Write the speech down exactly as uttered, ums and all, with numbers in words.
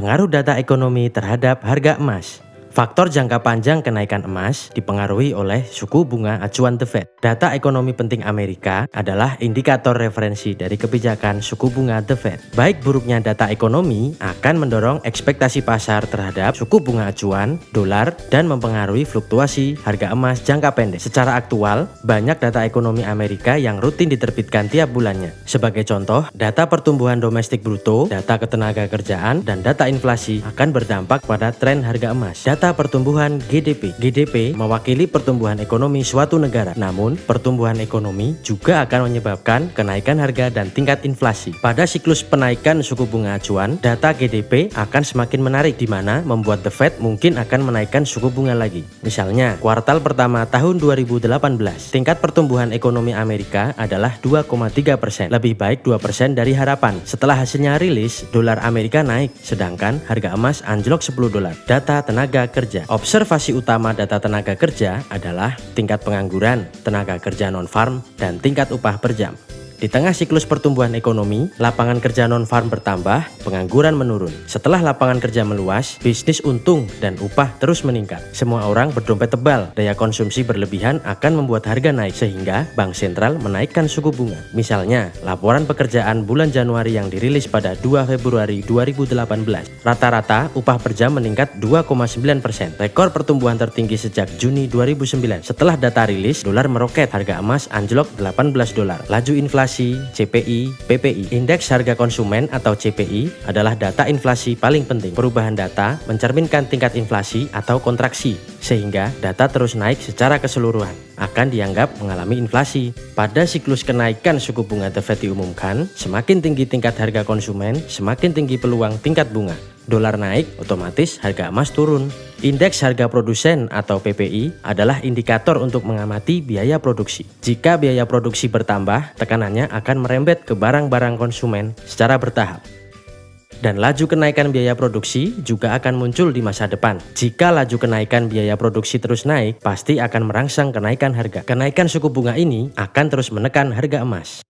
pengaruh data ekonomi terhadap harga emas. Faktor jangka panjang kenaikan emas dipengaruhi oleh suku bunga acuan The Fed. Data ekonomi penting Amerika adalah indikator referensi dari kebijakan suku bunga The Fed. Baik buruknya data ekonomi akan mendorong ekspektasi pasar terhadap suku bunga acuan, dolar, dan mempengaruhi fluktuasi harga emas jangka pendek. Secara aktual, banyak data ekonomi Amerika yang rutin diterbitkan tiap bulannya. Sebagai contoh, data pertumbuhan domestik bruto, data ketenagakerjaan, dan data inflasi akan berdampak pada tren harga emas. Data pertumbuhan G D P. G D P mewakili pertumbuhan ekonomi suatu negara. Namun, pertumbuhan ekonomi juga akan menyebabkan kenaikan harga dan tingkat inflasi. Pada siklus penaikan suku bunga acuan, data G D P akan semakin menarik, di mana membuat The Fed mungkin akan menaikkan suku bunga lagi. Misalnya, kuartal pertama tahun dua ribu delapan belas, tingkat pertumbuhan ekonomi Amerika adalah dua koma tiga persen, lebih baik dua persen dari harapan. Setelah hasilnya rilis, dolar Amerika naik, sedangkan harga emas anjlok sepuluh dolar. Data tenaga kerja. Observasi utama data tenaga kerja adalah tingkat pengangguran, tenaga kerja non-farm, dan tingkat upah per jam. Di tengah siklus pertumbuhan ekonomi, lapangan kerja non-farm bertambah, pengangguran menurun. Setelah lapangan kerja meluas, bisnis untung dan upah terus meningkat. Semua orang berdompet tebal, daya konsumsi berlebihan akan membuat harga naik, sehingga bank sentral menaikkan suku bunga. Misalnya, laporan pekerjaan bulan Januari yang dirilis pada dua Februari dua ribu delapan belas, rata-rata upah per jam meningkat dua koma sembilan persen, rekor pertumbuhan tertinggi sejak Juni dua ribu sembilan. Setelah data rilis, dolar meroket, harga emas anjlok delapan belas dolar. Laju inflasi C P I, P P I. Indeks harga konsumen atau C P I adalah data inflasi paling penting. Perubahan data mencerminkan tingkat inflasi atau kontraksi, sehingga data terus naik secara keseluruhan akan dianggap mengalami inflasi. Pada siklus kenaikan suku bunga The Fed diumumkan, semakin tinggi tingkat harga konsumen, semakin tinggi peluang tingkat bunga. Dolar naik, otomatis harga emas turun. Indeks harga produsen atau P P I adalah indikator untuk mengamati biaya produksi. Jika biaya produksi bertambah, tekanannya akan merembet ke barang-barang konsumen secara bertahap. Dan laju kenaikan biaya produksi juga akan muncul di masa depan. Jika laju kenaikan biaya produksi terus naik, pasti akan merangsang kenaikan harga. Kenaikan suku bunga ini akan terus menekan harga emas.